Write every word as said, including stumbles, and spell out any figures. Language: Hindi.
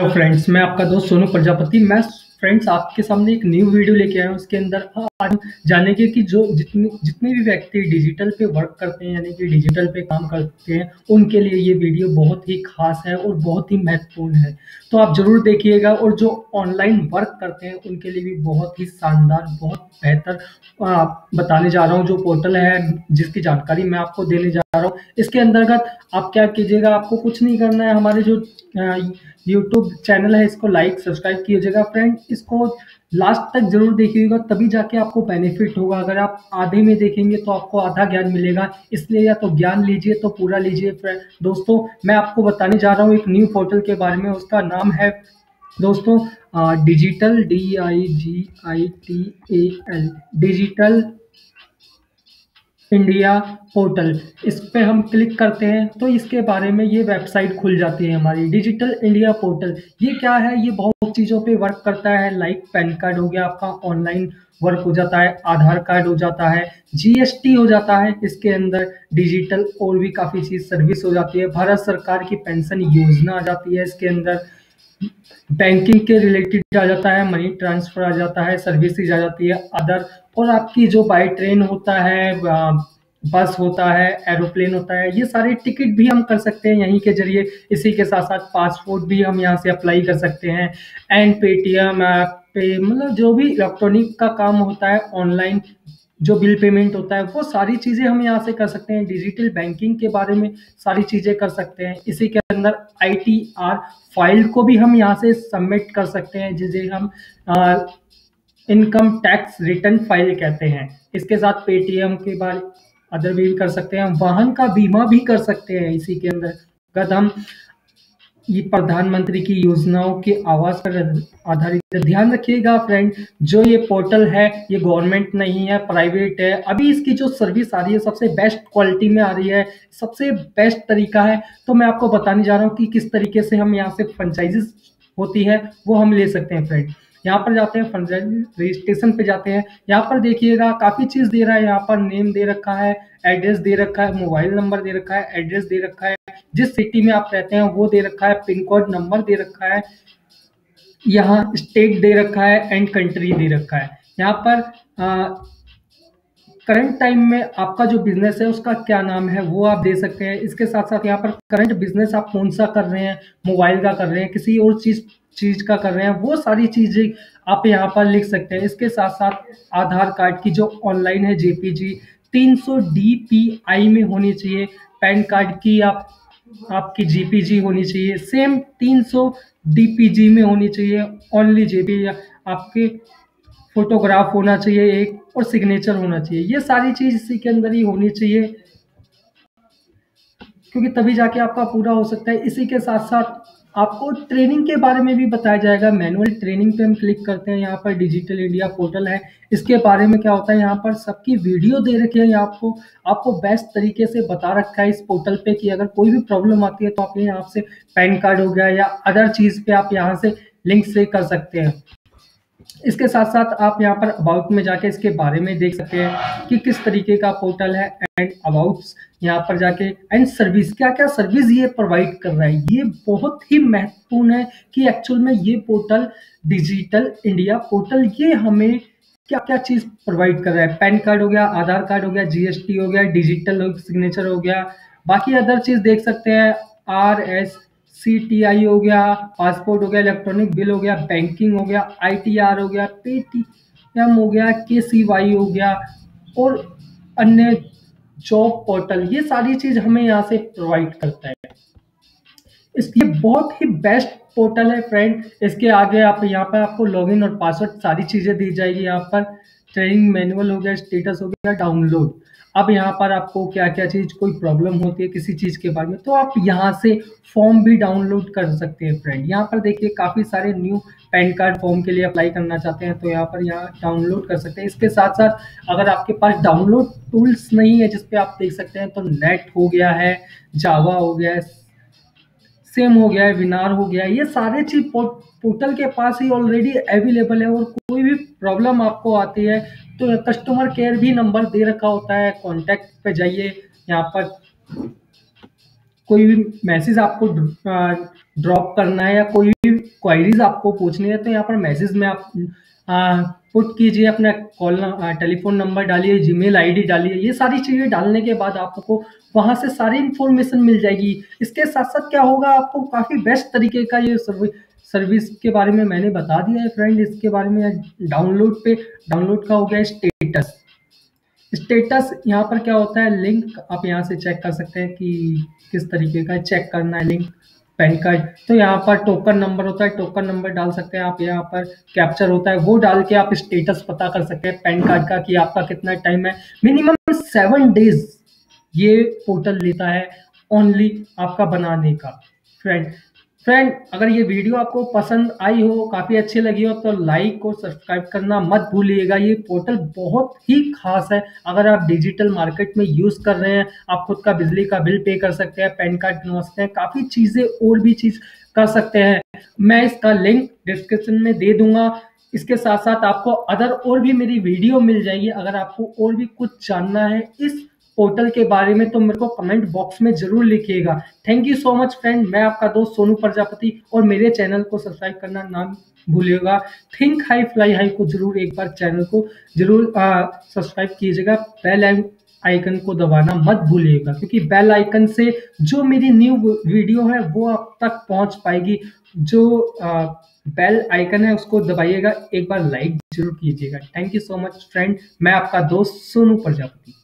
हेलो फ्रेंड्स, मैं आपका दोस्त सोनू प्रजापति। मैं फ्रेंड्स आपके सामने एक न्यू वीडियो लेके आया हूँ। उसके अंदर आज जानेंगे कि जो जितने जितने भी व्यक्ति डिजिटल पे वर्क करते हैं, यानी कि डिजिटल पे काम करते हैं, उनके लिए ये वीडियो बहुत ही खास है और बहुत ही महत्वपूर्ण है, तो आप ज़रूर देखिएगा। और जो ऑनलाइन वर्क करते हैं उनके लिए भी बहुत ही शानदार, बहुत बेहतर बताने जा रहा हूँ जो पोर्टल है, जिसकी जानकारी मैं आपको देने जा रहा हूँ। इसके अंतर्गत आप क्या कीजिएगा, आपको कुछ नहीं करना है। हमारे जो यूट्यूब चैनल है इसको लाइक सब्सक्राइब कीजिएगा फ्रेंड, इसको लास्ट तक जरूर देखिएगा, तभी जाके आपको बेनिफिट होगा। अगर आप आधे में देखेंगे तो आपको आधा ज्ञान मिलेगा, इसलिए या तो ज्ञान लीजिए तो पूरा लीजिए। फ्रेंड दोस्तों, मैं आपको बताने जा रहा हूँ एक न्यू पोर्टल के बारे में। उसका नाम है दोस्तों digital D I G I T A L digital India portal. इस पर हम क्लिक करते हैं तो इसके बारे में ये वेबसाइट खुल जाती है हमारी, डिजिटल इंडिया पोर्टल। ये क्या है, ये बहुत चीज़ों पे वर्क करता है, लाइक पैन कार्ड हो गया आपका, ऑनलाइन वर्क हो जाता है, आधार कार्ड हो जाता है, जीएसटी हो जाता है। इसके अंदर डिजिटल और भी काफ़ी चीज़ सर्विस हो जाती है। भारत सरकार की पेंशन योजना आ जाती है, इसके अंदर बैंकिंग के रिलेटेड आ जाता है, मनी ट्रांसफर आ जाता है, सर्विसेज आ जाती है, अदर। और आपकी जो बाई ट्रेन होता है, बस होता है, एरोप्लेन होता है, ये सारे टिकट भी हम कर सकते हैं यहीं के जरिए। इसी के साथ साथ पासपोर्ट भी हम यहाँ से अप्लाई कर सकते हैं, एंड पेटीएम पे, मतलब जो भी इलेक्ट्रॉनिक का काम होता है, ऑनलाइन जो बिल पेमेंट होता है, वो सारी चीज़ें हम यहाँ से कर सकते हैं। डिजिटल बैंकिंग के बारे में सारी चीज़ें कर सकते हैं। इसी के अंदर आई टी आर फाइल को भी हम यहाँ से सबमिट कर सकते हैं, जिसे हम आ, इनकम टैक्स रिटर्न फाइल कहते हैं। इसके साथ पेटीएम के बारे अदर भी कर सकते हैं, वाहन का बीमा भी कर सकते हैं। इसी के अंदर कदम ये प्रधानमंत्री की योजनाओं के आवास पर आधारित। ध्यान रखिएगा फ्रेंड, जो ये पोर्टल है ये गवर्नमेंट नहीं है, प्राइवेट है। अभी इसकी जो सर्विस आ रही है सबसे बेस्ट क्वालिटी में आ रही है, सबसे बेस्ट तरीका है। तो मैं आपको बताने जा रहा हूँ कि किस तरीके से हम यहाँ से फ्रेंचाइजीज होती है वो हम ले सकते हैं। फ्रेंड यहाँ पर जाते हैं, फ्रेंचाइजी रजिस्ट्रेशन पे जाते हैं। यहाँ पर देखिएगा काफ़ी चीज़ दे रहा है, यहाँ पर नेम दे रखा है, एड्रेस दे रखा है, मोबाइल नंबर दे रखा है, एड्रेस दे रखा है, जिस सिटी में आप रहते हैं वो दे रखा है, पिन कोड नंबर दे रखा है, यहाँ स्टेट दे रखा है, एंड कंट्री दे रखा है। यहाँ पर करंट टाइम में आपका जो बिजनेस है उसका क्या नाम है वो आप दे सकते हैं। इसके साथ साथ यहाँ पर करंट बिजनेस आप कौन सा कर रहे हैं, मोबाइल का कर रहे हैं, किसी और चीज़ चीज़ का कर रहे हैं, वो सारी चीज़ें आप यहाँ पर लिख सकते हैं। इसके साथ साथ आधार कार्ड की जो ऑनलाइन है जेपीजी तीन सौ डीपीआई में होनी चाहिए, पैन कार्ड की आप आपकी जेपीजी होनी चाहिए, सेम तीन सौ डीपीजी में होनी चाहिए, ओनली जेपी आपके फोटोग्राफ होना चाहिए एक, और सिग्नेचर होना चाहिए। ये सारी चीज़ इसी के अंदर ही होनी चाहिए, क्योंकि तभी जाके आपका पूरा हो सकता है। इसी के साथ साथ आपको ट्रेनिंग के बारे में भी बताया जाएगा। मैनुअल ट्रेनिंग पे हम क्लिक करते हैं, यहाँ पर डिजिटल इंडिया पोर्टल है, इसके बारे में क्या होता है, यहाँ पर सबकी वीडियो दे रखी है, आपको आपको बेस्ट तरीके से बता रखा है इस पोर्टल पे कि अगर कोई भी प्रॉब्लम आती है तो आप यहाँ से पैन कार्ड हो गया या अदर चीज़ पे आप यहाँ से लिंक से कर सकते हैं। इसके साथ साथ आप यहाँ पर अबाउट में जाके इसके बारे में देख सकते हैं कि किस तरीके का पोर्टल है, एंड अबाउट्स यहाँ पर जाके, एंड सर्विस क्या क्या सर्विस ये प्रोवाइड कर रहा है। ये बहुत ही महत्वपूर्ण है कि एक्चुअल में ये पोर्टल डिजिटल इंडिया पोर्टल ये हमें क्या क्या चीज़ प्रोवाइड कर रहा है। पैन कार्ड हो गया, आधार कार्ड हो गया, जीएसटी हो गया, डिजिटल सिग्नेचर हो गया, बाकी अदर चीज़ देख सकते हैं, R S C T I हो गया, पासपोर्ट हो गया, इलेक्ट्रॉनिक बिल हो गया, बैंकिंग हो गया, आई टी आर हो गया, पे टी एम हो गया, के सी वाई हो गया, और अन्य जॉब पोर्टल, ये सारी चीज़ हमें यहाँ से प्रोवाइड करता है। इसलिए बहुत ही बेस्ट पोर्टल है फ्रेंड। इसके आगे आप यहाँ पर आपको लॉगिन और पासवर्ड सारी चीज़ें दी जाएगी। यहाँ पर ट्रेनिंग मैनुअल हो गया, स्टेटस हो गया, डाउनलोड। अब यहाँ पर आपको क्या क्या चीज़ कोई प्रॉब्लम होती है किसी चीज़ के बारे में तो आप यहाँ से फॉर्म भी डाउनलोड कर सकते हैं। फ्रेंड यहाँ पर देखिए काफ़ी सारे न्यू पैन कार्ड फॉर्म के लिए अप्लाई करना चाहते हैं तो यहाँ पर यहाँ डाउनलोड कर सकते हैं। इसके साथ साथ अगर आपके पास डाउनलोड टूल्स नहीं है जिसपे आप देख सकते हैं तो नेट हो गया है, जावा हो गया है, सेम हो गया है, विनार हो गया है, ये सारे चीज़ पोर्टल के पास ही ऑलरेडी अवेलेबल है। और कोई भी प्रॉब्लम आपको आती है तो कस्टमर केयर भी नंबर दे रखा होता है, कॉन्टैक्ट पे जाइए, यहाँ पर कोई भी मैसेज आपको ड्रॉप करना है या कोई भी क्वायरीज आपको पूछनी है तो यहाँ पर मैसेज में आप पुट कीजिए, अपना कॉल टेलीफोन नंबर डालिए, जीमेल आईडी डालिए। ये सारी चीज़ें डालने के बाद आपको वहाँ से सारी इन्फॉर्मेशन मिल जाएगी। इसके साथ साथ क्या होगा, आपको काफ़ी बेस्ट तरीके का ये सर्विस सर्विस के बारे में मैंने बता दिया है फ्रेंड। इसके बारे में डाउनलोड पे डाउनलोड का हो गया स्टेटस। स्टेटस यहाँ पर क्या होता है, लिंक आप यहाँ से चेक कर सकते हैं कि किस तरीके का चेक करना है लिंक पैन कार्ड। तो यहाँ पर टोकन नंबर होता है, टोकन नंबर डाल सकते हैं आप। यहाँ पर कैप्चर होता है, वो डाल के आप स्टेटस पता कर सकते हैं पैन कार्ड का कि आपका कितना टाइम है। मिनिमम सेवन डेज ये पोर्टल लेता है ओनली आपका बनाने का। फ्रेंड फ्रेंड अगर ये वीडियो आपको पसंद आई हो, काफ़ी अच्छी लगी हो तो लाइक और सब्सक्राइब करना मत भूलिएगा। ये पोर्टल बहुत ही खास है। अगर आप डिजिटल मार्केट में यूज़ कर रहे हैं, आप खुद का बिजली का बिल पे कर सकते हैं, पैन कार्ड बनवा सकते हैं, काफ़ी चीज़ें और भी चीज़ कर सकते हैं। मैं इसका लिंक डिस्क्रिप्शन में दे दूँगा। इसके साथ साथ आपको अदर और भी मेरी वीडियो मिल जाएगी। अगर आपको और भी कुछ जानना है इस पोर्टल के बारे में तो मेरे को कमेंट बॉक्स में जरूर लिखिएगा। Thank you so much friend. मैं आपका दोस्त सोनू प्रजापति और मेरे चैनल को सब्सक्राइब करना ना भूलिएगा। थिंक हाई फ्लाई हाई को जरूर एक बार चैनल को जरूर सब्सक्राइब कीजिएगा। बेल आइकन को दबाना मत भूलिएगा क्योंकि बेल आइकन से जो मेरी न्यू वीडियो है वो आप तक पहुँच पाएगी। जो आ, बेल आइकन है उसको दबाइएगा, एक बार लाइक जरूर कीजिएगा। Thank you so much friend. मैं आपका दोस्त सोनू प्रजापति।